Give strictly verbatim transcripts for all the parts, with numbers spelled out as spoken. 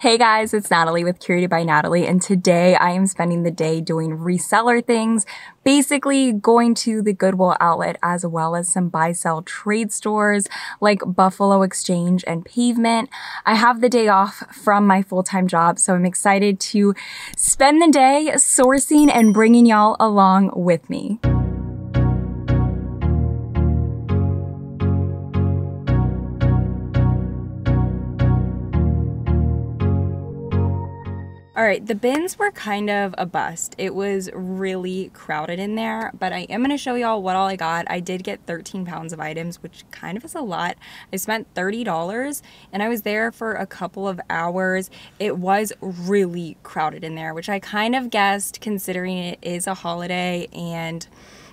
Hey guys, it's Natalie with Curated by Natalie, and today I am spending the day doing reseller things, basically going to the Goodwill outlet as well as some buy-sell trade stores like Buffalo Exchange and Pavement. I have the day off from my full-time job, so I'm excited to spend the day sourcing and bringing y'all along with me. All right, the bins were kind of a bust. It was really crowded in there, but I am gonna show y'all what all I got. I did get thirteen pounds of items, which kind of is a lot. I spent thirty dollars and I was there for a couple of hours. It was really crowded in there, which I kind of guessed considering it is a holiday and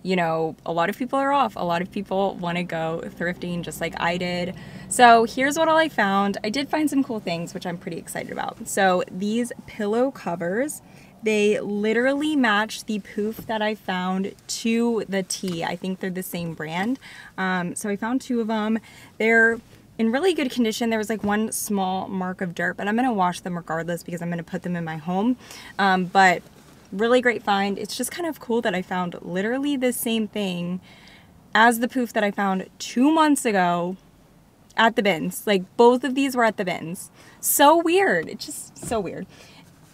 you know, a lot of people are off. A lot of people want to go thrifting just like I did. So here's what all I found. I did find some cool things, which I'm pretty excited about. So these pillow covers, they literally match the poof that I found to the tee. I think they're the same brand. Um, so I found two of them. They're in really good condition. There was like one small mark of dirt, but I'm going to wash them regardless because I'm going to put them in my home. Um, but really great find. It's just kind of cool that I found literally the same thing as the poof that I found two months ago at the bins. Like both of these were at the bins. So weird. It's just so weird.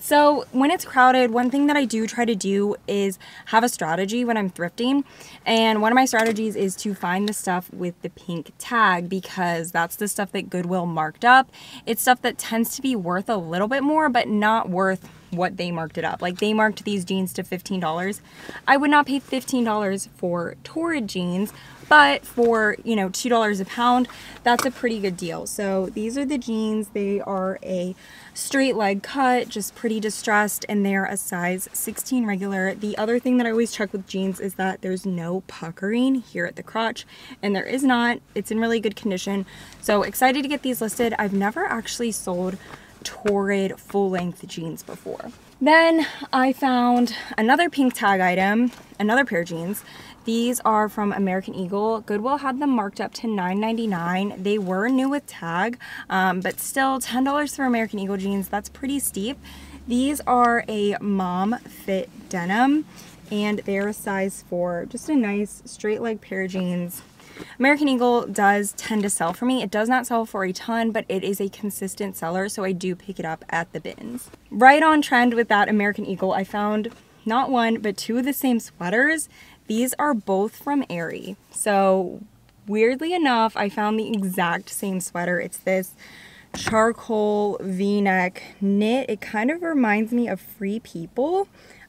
So when it's crowded, one thing that I do try to do is have a strategy when I'm thrifting. And one of my strategies is to find the stuff with the pink tag because that's the stuff that Goodwill marked up. It's stuff that tends to be worth a little bit more, but not worth what they marked it up. Like they marked these jeans to fifteen dollars. I would not pay fifteen dollars for Torrid jeans, but for, you know, two dollars a pound, that's a pretty good deal. So these are the jeans. They are a straight leg cut, just pretty distressed, and they're a size sixteen regular. The other thing that I always check with jeans is that there's no puckering here at the crotch, and there is not. It's in really good condition. So excited to get these listed. I've never actually sold Torrid full-length jeans before. Then I found another pink tag item, another pair of jeans. These are from American Eagle. Goodwill had them marked up to nine ninety-nine. They were new with tag, um, but still ten dollars for American Eagle jeans. That's pretty steep. These are a mom fit denim and they're a size four. Just a nice straight leg pair of jeans. American Eagle does tend to sell for me. It does not sell for a ton, but it is a consistent seller, so I do pick it up at the bins. Right on trend with that American Eagle, I found not one, but two of the same sweaters. These are both from Aerie. So weirdly enough, I found the exact same sweater. It's this charcoal V-neck knit. It kind of reminds me of Free People.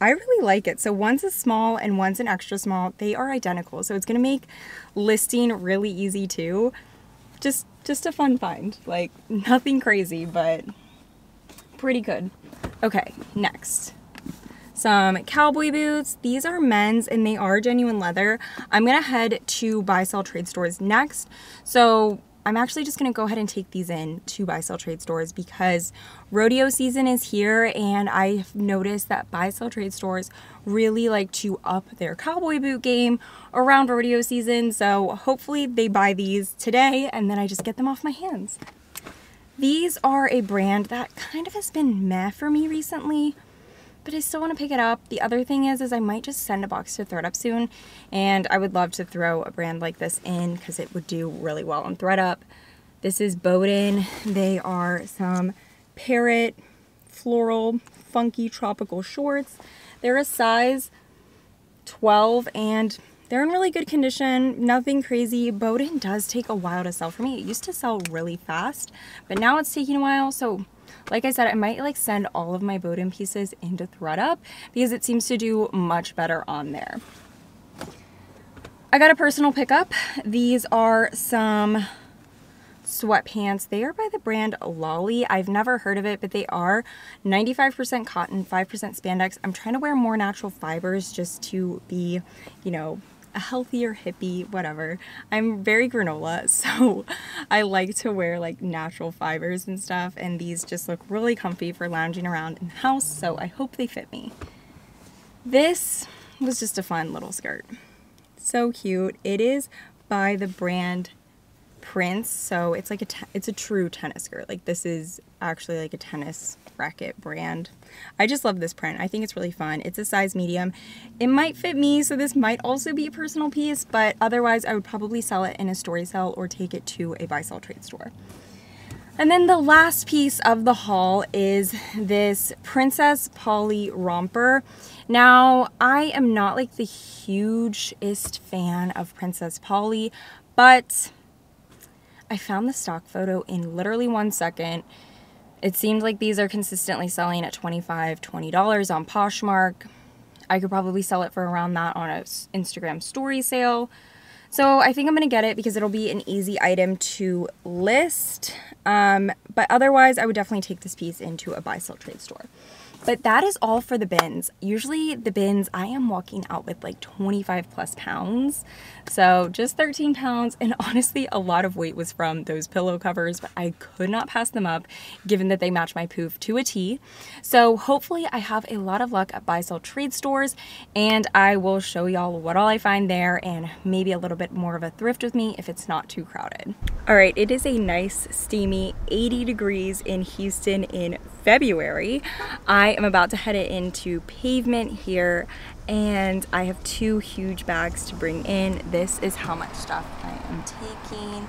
I really like it. So one's a small and one's an extra small. They are identical. So it's going to make listing really easy too. Just, just a fun find. Like nothing crazy, but pretty good. Okay, next. Some cowboy boots. These are men's and they are genuine leather. I'm going to head to buy sell trade stores next. So I'm actually just gonna go ahead and take these in to buy sell trade stores because rodeo season is here, and I've noticed that buy sell trade stores really like to up their cowboy boot game around rodeo season. So hopefully they buy these today and then I just get them off my hands. These are a brand that kind of has been meh for me recently, but I still want to pick it up. The other thing is, is I might just send a box to ThreadUp soon, and I would love to throw a brand like this in because it would do really well on ThreadUp. This is Boden. They are some parrot, floral, funky tropical shorts. They're a size twelve, and they're in really good condition. Nothing crazy. Boden does take a while to sell for me. It used to sell really fast, but now it's taking a while, so like I said, I might like send all of my Boden pieces into ThreadUp because it seems to do much better on there. I got a personal pickup. These are some sweatpants. They are by the brand Lolly. I've never heard of it, but they are ninety-five percent cotton, five percent spandex. I'm trying to wear more natural fibers just to be, you know, a healthier hippie, whatever. I'm very granola, so I like to wear like natural fibers and stuff, and these just look really comfy for lounging around in the house, so I hope they fit me. This was just a fun little skirt. So cute. It is by the brand Prince, so it's like a it's a true tennis skirt. Like this is actually like a tennis racket brand. I just love this print. I think it's really fun. It's a size medium. It might fit me, so this might also be a personal piece, but otherwise I would probably sell it in a story sale or take it to a buy sell trade store. And then the last piece of the haul is this Princess Polly romper. Now, I am not like the hugest fan of Princess Polly, but I found the stock photo in literally one second. It seemed like these are consistently selling at twenty-five dollars, twenty dollars on Poshmark. I could probably sell it for around that on an Instagram story sale. So I think I'm going to get it because it'll be an easy item to list. Um, but otherwise, I would definitely take this piece into a buy-sell trade store. But that is all for the bins. Usually the bins, I am walking out with like twenty-five plus pounds. So just thirteen pounds. And honestly, a lot of weight was from those pillow covers, but I could not pass them up given that they match my poof to a T. So hopefully I have a lot of luck at buy sell trade stores and I will show y'all what all I find there and maybe a little bit more of a thrift with me if it's not too crowded. All right, it is a nice steamy eighty degrees in Houston in February. I am about to head it into Pavement here and I have two huge bags to bring in. This is how much stuff I am taking.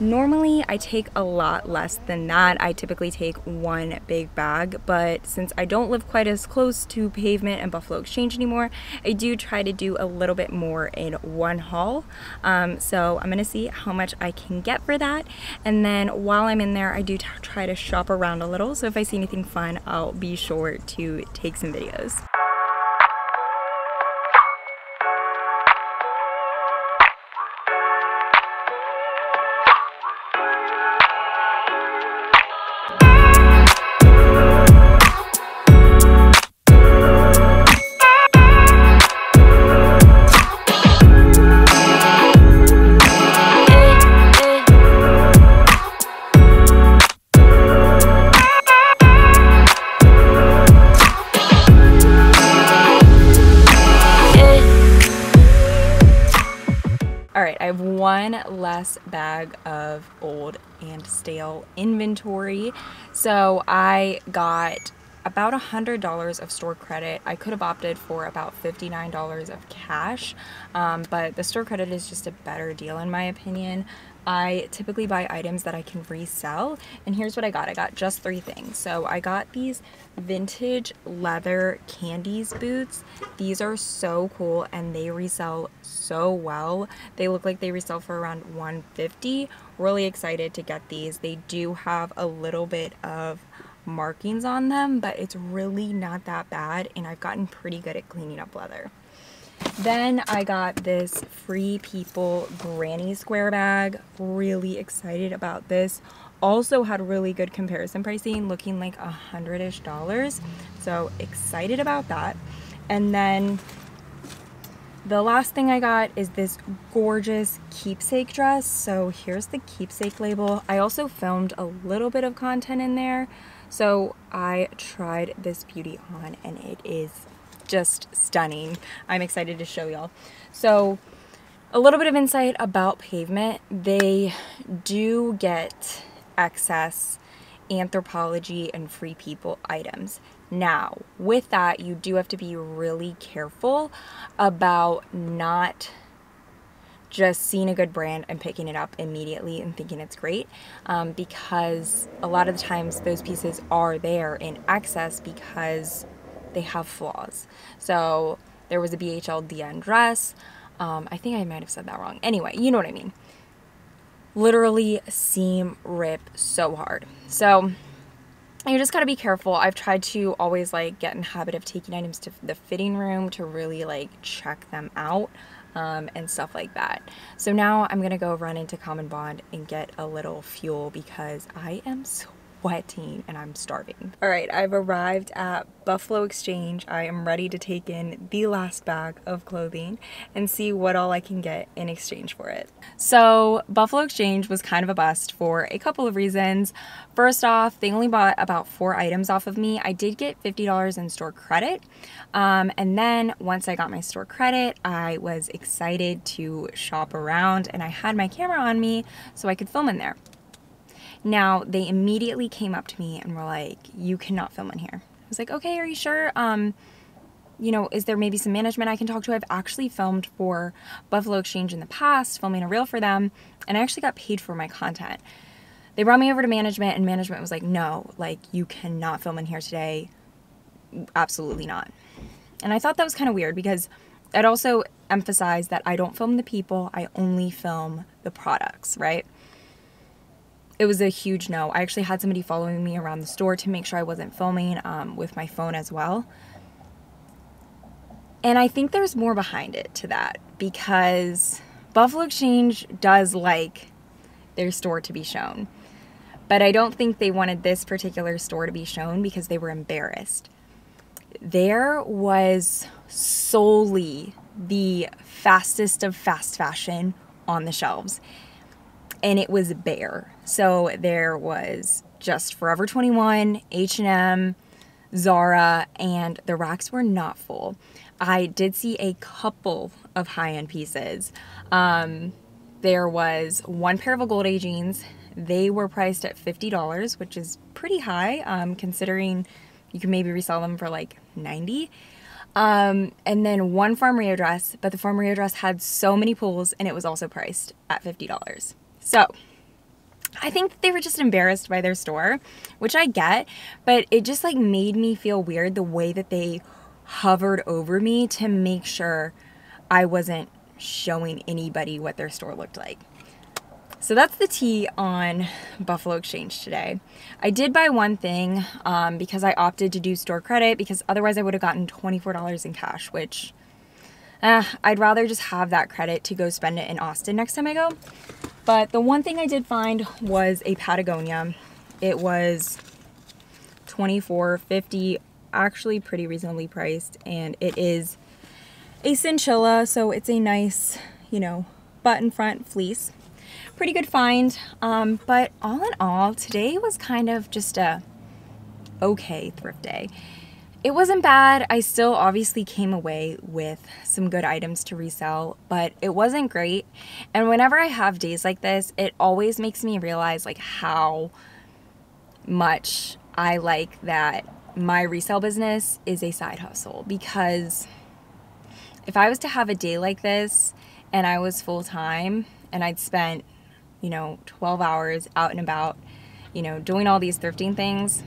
Normally I take a lot less than that. I typically take one big bag, but since I don't live quite as close to Pavement and Buffalo Exchange anymore, I do try to do a little bit more in one haul. Um, so I'm gonna see how much I can get for that. And then while I'm in there, I do try to shop around a little. So if I see anything fun, I'll be sure to take some videos. One less bag of old and stale inventory. So I got about one hundred dollars of store credit. I could have opted for about fifty-nine dollars of cash, um, but the store credit is just a better deal in my opinion. I typically buy items that I can resell, and here's what I got. I got just three things. So I got these vintage leather Candies boots. These are so cool and they resell so well. They look like they resell for around one hundred fifty dollars. Really excited to get these. They do have a little bit of markings on them, but it's really not that bad, and I've gotten pretty good at cleaning up leather. Then I got this Free People granny square bag. Really excited about this. Also had really good comparison pricing, looking like a hundred-ish dollars. So excited about that. And then the last thing I got is this gorgeous Keepsake dress. So here's the Keepsake label. I also filmed a little bit of content in there. So I tried this beauty on and it is just stunning. I'm excited to show y'all. So a little bit of insight about Pavement. They do get excess Anthropology and Free People items. Now, with that, you do have to be really careful about not just seeing a good brand and picking it up immediately and thinking it's great, um, because a lot of the times those pieces are there in excess because they have flaws. So there was a B H L D N dress. Um, I think I might have said that wrong. Anyway, you know what I mean. Literally seam rip so hard. So you just got to be careful. I've tried to always like get in the habit of taking items to the fitting room to really like check them out um, and stuff like that. So now I'm going to go run into Common Bond and get a little fuel because I am so sweating and I'm starving. All right, I've arrived at Buffalo Exchange. I am ready to take in the last bag of clothing and see what all I can get in exchange for it. So Buffalo Exchange was kind of a bust for a couple of reasons. First off, they only bought about four items off of me. I did get fifty dollars in store credit. Um, and then once I got my store credit, I was excited to shop around and I had my camera on me so I could film in there. Now, they immediately came up to me and were like, you cannot film in here. I was like, okay, are you sure? Um, you know, is there maybe some management I can talk to? I've actually filmed for Buffalo Exchange in the past, filming a reel for them, and I actually got paid for my content. They brought me over to management, and management was like, no, like, you cannot film in here today. Absolutely not. And I thought that was kind of weird because I'd also emphasized that I don't film the people, I only film the products, right? It was a huge no. I actually had somebody following me around the store to make sure I wasn't filming um, with my phone as well. And I think there's more behind it to that because Buffalo Exchange does like their store to be shown. But I don't think they wanted this particular store to be shown because they were embarrassed. There was solely the fastest of fast fashion on the shelves. And it was bare. So there was just Forever twenty-one, H and M, Zara, and the racks were not full. I did see a couple of high-end pieces. Um, there was one pair of Golde jeans. They were priced at fifty dollars, which is pretty high, um, considering you can maybe resell them for like ninety dollars. Um, and then one Farm Rio dress, but the Farm Rio dress had so many pulls, and it was also priced at fifty dollars. So I think that they were just embarrassed by their store, which I get, but it just like made me feel weird the way that they hovered over me to make sure I wasn't showing anybody what their store looked like. So that's the tea on Buffalo Exchange today. I did buy one thing um, because I opted to do store credit because otherwise I would have gotten twenty-four dollars in cash, which eh, I'd rather just have that credit to go spend it in Austin next time I go. But the one thing I did find was a Patagonia. It was twenty-four fifty, actually pretty reasonably priced, and it is a chinchilla, so it's a nice, you know, button front fleece. Pretty good find, um, but all in all, today was kind of just a okay thrift day. It wasn't bad. I still obviously came away with some good items to resell, but it wasn't great. And whenever I have days like this, it always makes me realize like how much I like that my resale business is a side hustle, because if I was to have a day like this and I was full time and I'd spent, you know, twelve hours out and about, you know, doing all these thrifting things,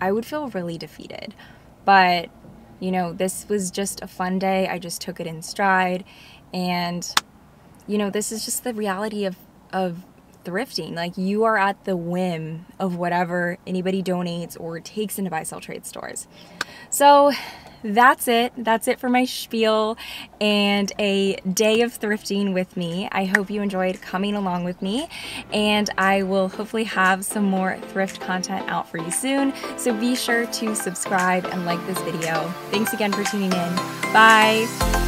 I would feel really defeated. But, you know, this was just a fun day. I just took it in stride. And, you know, this is just the reality of, of thrifting. Like, you are at the whim of whatever anybody donates or takes into buy, sell, trade stores. So that's it. That's it for my spiel and a day of thrifting with me. I hope you enjoyed coming along with me, and I will hopefully have some more thrift content out for you soon. So be sure to subscribe and like this video. Thanks again for tuning in. Bye.